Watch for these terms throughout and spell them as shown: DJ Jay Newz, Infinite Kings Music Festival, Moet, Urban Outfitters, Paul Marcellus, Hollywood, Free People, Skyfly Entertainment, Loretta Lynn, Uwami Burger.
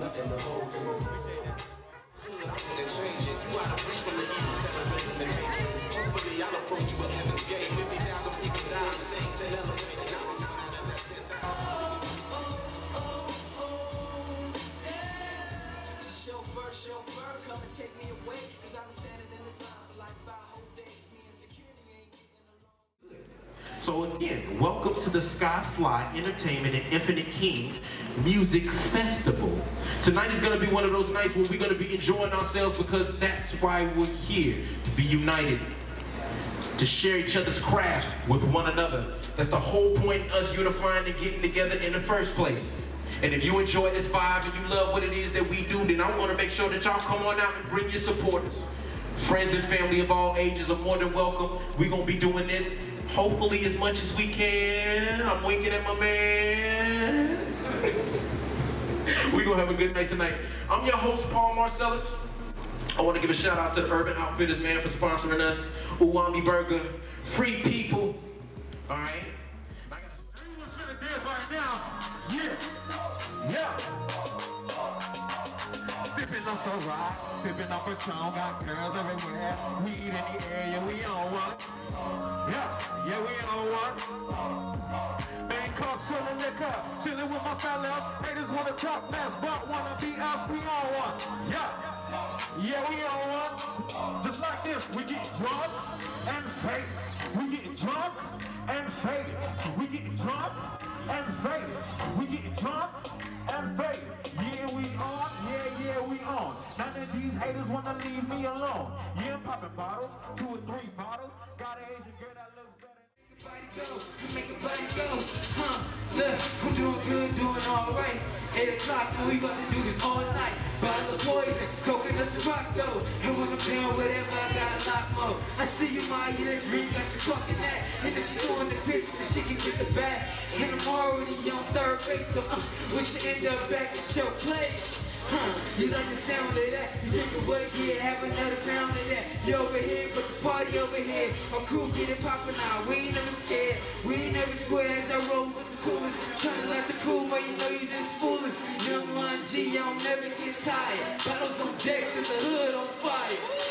nothing to hold you. I couldn't change it. You out of reach from the evil, terrorism and hatred. Hopefully I'll approach you at heaven's gate. 50,000 people die, saints and elevated. Now we know that that's 10,000. Chauffeur, come and take me away, cause I've been standing in this line for like 5 whole days. Me and security ain't getting along. So again, welcome to the Skyfly Entertainment and Infinite Kings Music Festival. Tonight is going to be one of those nights where we're going to be enjoying ourselves, because that's why we're here, to be united, to share each other's crafts with one another. That's the whole point of us unifying and getting together in the first place. And if you enjoy this vibe and you love what it is that we do, then I want to make sure that y'all come on out and bring your supporters. Friends and family of all ages are more than welcome. We're going to be doing this hopefully as much as we can. I'm winking at my man. We're going to have a good night tonight. I'm your host, Paul Marcellus. I want to give a shout out to the Urban Outfitters, man, for sponsoring us. Uwami Burger, Free People. All right? Anyone's gonna dance right now? Yeah. Yeah! Sippin' on some rock, sippin' on Patron, got girls everywhere. We eat in the air, yeah, we on one. Yeah, yeah, we on one. Bangkok, chillin' liquor, chillin' with my fellas. Haters wanna talk mess, but wanna be us, we on one. Yeah, yeah, we on one. Just like this, we get drunk and fake. We get drunk and fake. We get drunk and fake. We get drunk and fake. Yeah, we on, yeah, we on. None of these haters wanna leave me alone. Yeah, I'm popping bottles, 2 or 3 bottles. Got an Asian girl that looks better. Make a body go, huh? Look, I'm doing good, doing alright. 8 o'clock, and we about to do this all night. Bottle of poison, coconuts and rock dough. And when I'm down, whatever, I got a lot more. I see you, my, you done dream like you're fucking that. And if she doing the bitch, then she can get the bag. And I'm already on third base, so we should end up back at your place. You like the sound of that? You drink away, yeah, have another round of that. You over here, but the party over here. Our crew get it poppin' now, we ain't never scared. We ain't never square as I roll with the coolest. Tryna like the cool way, you know you just foolish. Young 1G, I don't never get tired. Bottles on decks and the hood on fire.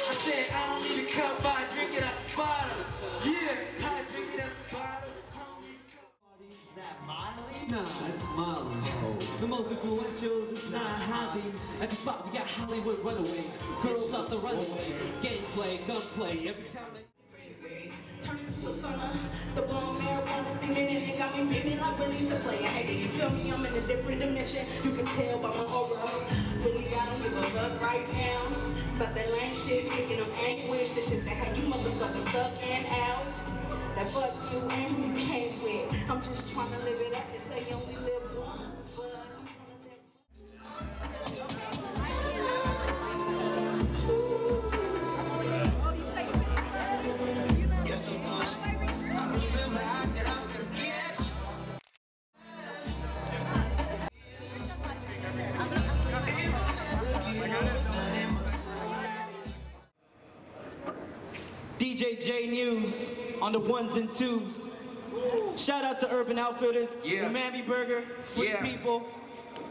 I said I don't need a cup, I drink it out the bottle. Yeah, I drink it out the bottle. That Miley? Nah, it's Miley. Oh. The most influential, just not hobby. At the spot, we got Hollywood runaways. Girls off the runways. Gameplay, gunplay, every time they... Turn to the sauna. The ball marijuana steaming and it got me beaming like we used to play. I hate it, you feel me? I'm in a different dimension. You can tell by my aura. Really gotta give a fuck right now. But that lame shit making them anguish. The shit that had you motherfuckers stuck and out. That fuck you and who you came with. I'm just trying to live it up and say you only live once, but I'm trying to live. Yes, of course. I remember that I forget. DJ Jay Newz. On the 1s and 2s. Shout out to Urban Outfitters, yeah. Uwami Burger, Free People.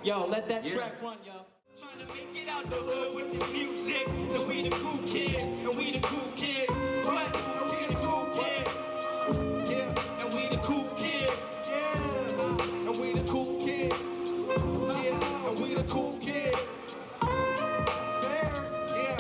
Yo, let that track run, yo. Trying to make it out the hood with this music, cause we the cool kids, and we the cool kids. What? And we the cool kids. Yeah, and we the cool kids. Yeah, and we the cool kids. Yeah, and we the cool kids. There, yeah.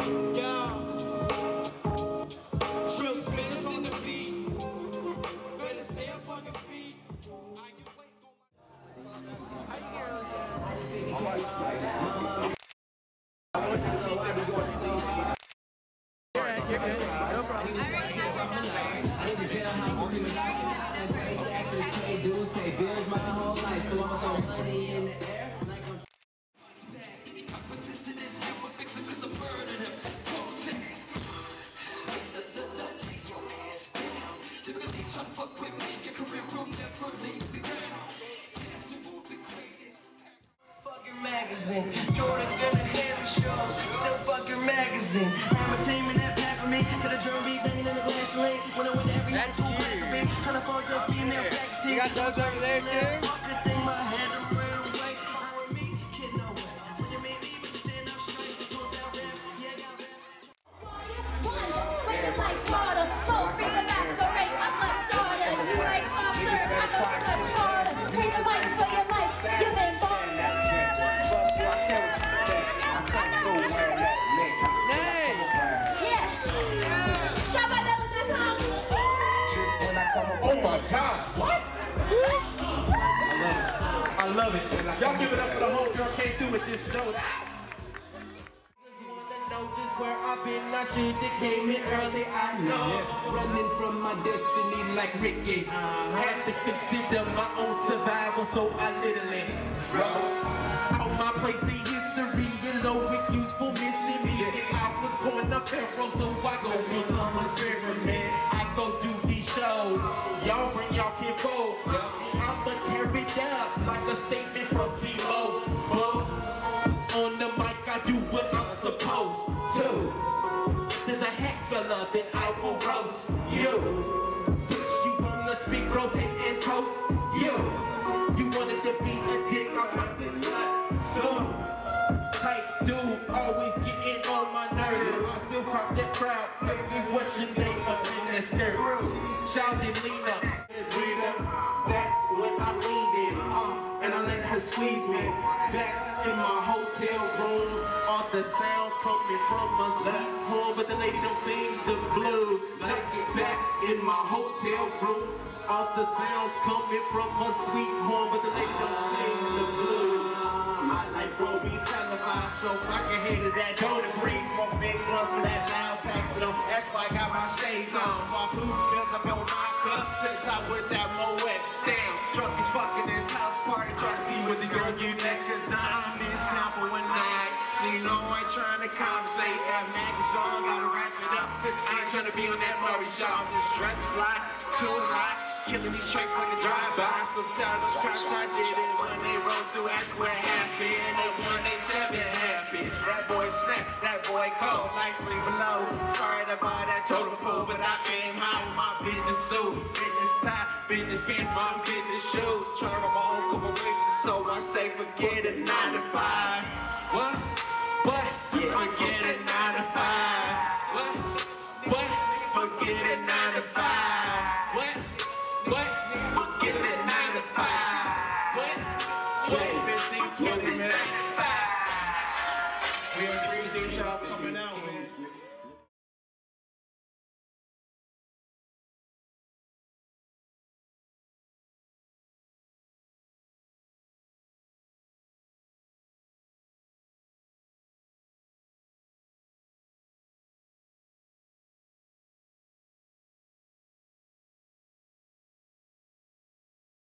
You got those over there too? just showed just where I've been, I should have came in early, I know. Running from my destiny like Ricky. Had to consider my own survival, so I literally wrote out my place in history, and no excuse for missing me. I was born a peril, so I go do some experiment. I go do these shows, y'all bring y'all kid gold. I'ma tear it up like a statement from T-Mo. On the mic, I do what I'm supposed to. Two, there's a heckler that I will roast you. Push you on the speak, rotate and toast you. You wanted to be a dick, I want to not soon. Tight dude, always getting on my nerves. I still crop that crowd, making what's your name up in that skirt. Shouting Lena, that's when I leaned in, and I let her squeeze me back to my hotel room. All the sounds coming from us left home, but the lady don't sing the blues. Check it back in my hotel room. All the sounds coming from us sweet home, but the lady don't sing the blues. My life will be televised, so I can handle that. Don't agree, smoke big blunts of that loud taxidum. That's why I got my shades on. My blue spills up on my cup, to the top with that Moet. Damn, drunk as fuck in this house party. Try to see what these girls do next, cause I'm in town for one night. She know I ain't trying to compensate at Maggie's song. Gotta wrap it up, cause I ain't trying to be on that Murray show. I'm just dressed fly, too hot. Killing these tracks like a drive-by. Sometimes those cops I did it. When they roll through, ask what happened. And that one they said been happy. That boy snap, that boy cold, like 3 below. Sorry to buy that total pool, but I came out with my business suit, business tie, business pants, my business shoes. Trying on my own corporation, so I say forget a 9 to 5.